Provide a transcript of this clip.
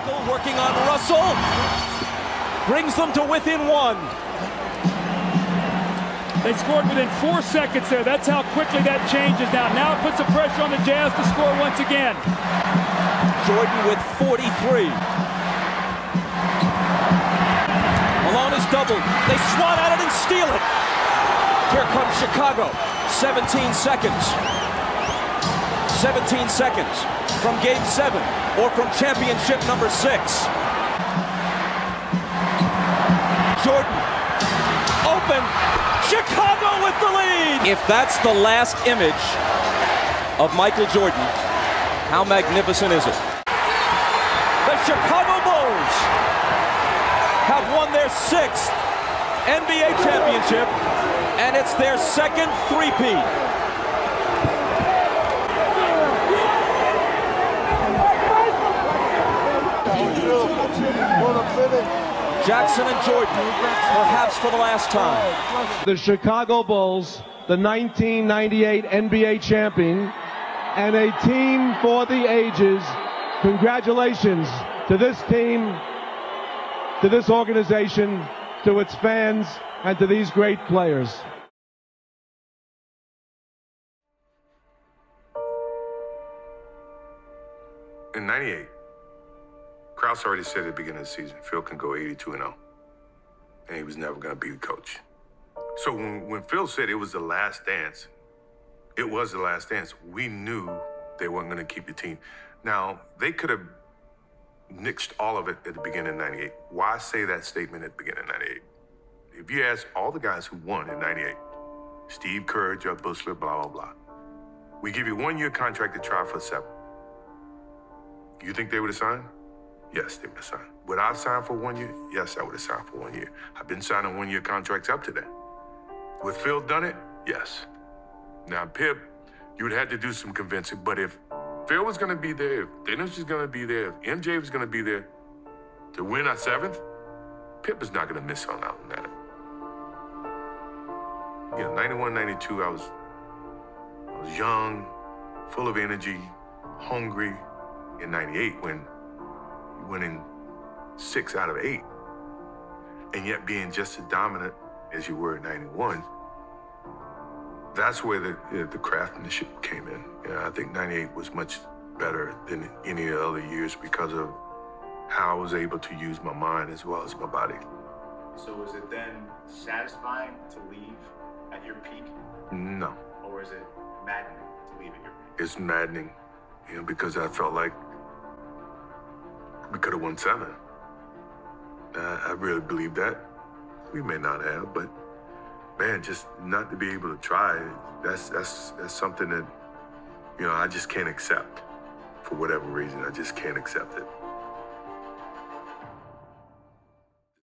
Michael working on Russell. Brings them to within one. They scored within 4 seconds there. That's how quickly that changes now. Now it puts the pressure on the Jazz to score once again. Jordan with 43. Malone is doubled. They swat at it and steal it. Here comes Chicago. 17 seconds. 17 seconds from Game 7 or from championship number 6. Jordan open. Chicago with the lead. If that's the last image of Michael Jordan, how magnificent is it? The Chicago Bulls have won their 6th NBA championship, and it's their 2nd three-peat. Jackson and Jordan, perhaps for the last time. The Chicago Bulls, the 1998 NBA champion, and a team for the ages. Congratulations to this team, to this organization, to its fans, and to these great players. In 98. Krause already said at the beginning of the season, Phil can go 82-0, and he was never going to be the coach. So when Phil said it was the last dance, it was the last dance. We knew they weren't going to keep the team. Now, they could have nixed all of it at the beginning of 98. Why say that statement at the beginning of 98? If you ask all the guys who won in 98, Steve Kerr, Jeff Bussler, blah, blah, blah, we give you 1-year contract to try for 7. You think they would have signed? Yes, they would have signed. Would I sign for 1 year? Yes, I would have signed for 1 year. I've been signing 1-year contracts up to that. Would Phil done it? Yes. Now, Pip, you would have to do some convincing, but if Phil was going to be there, if Dennis was going to be there, if MJ was going to be there to win our 7th, Pip is not going to miss on out on that. You know, 91, 92, I was young, full of energy, hungry. In 98, when winning 6 out of 8, and yet being just as dominant as you were in 91, that's where the craftsmanship came in. You know, I think 98 was much better than any of the other years because of how I was able to use my mind as well as my body. So was it then satisfying to leave at your peak? No. Or is it maddening to leave at your peak? It's maddening, you know, because I felt like we could have won 7. I really believe that. We may not have, but man, just not to be able to try, that's something that, you know, I just can't accept. For whatever reason, I just can't accept it.